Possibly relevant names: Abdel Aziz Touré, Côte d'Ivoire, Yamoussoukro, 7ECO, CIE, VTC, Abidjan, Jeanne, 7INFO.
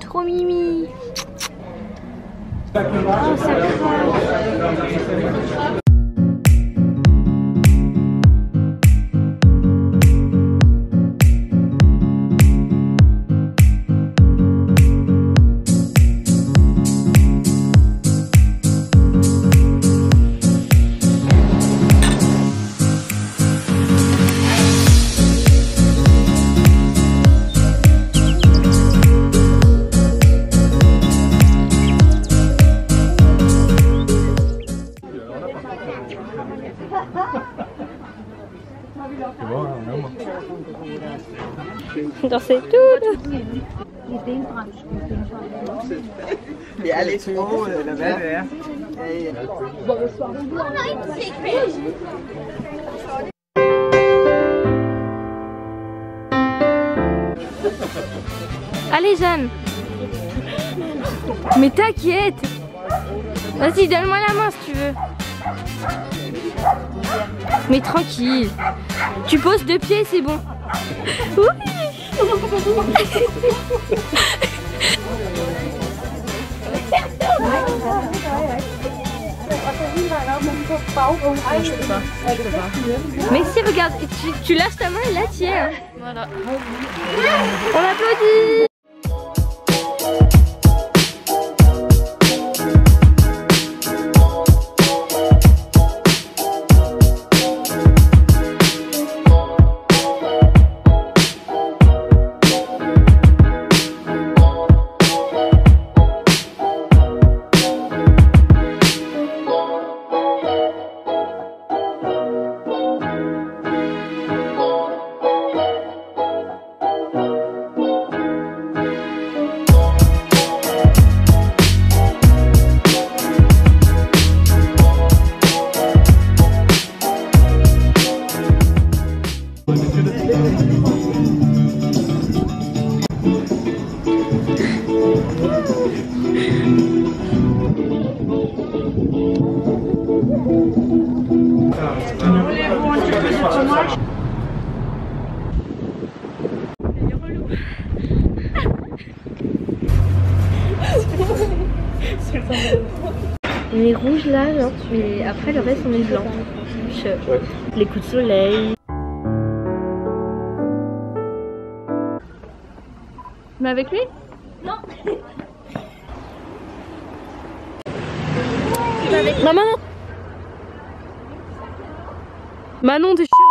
Trop mimi. Oh, ça craque. Danser tout. Et allez tout la belle. Bonsoir. Allez Jeanne. Mais t'inquiète. Vas-y, donne-moi la main si tu veux. Mais tranquille. Tu poses deux pieds, c'est bon. Oui. Mais si, regarde, tu lâches ta main et là tu y es. Hein. Voilà. On applaudit. On est rouge là, genre, mais après le reste on est blanc. Ouais. Les coups de soleil. Mais avec lui? Non. Maman. Manon, t'es chiant.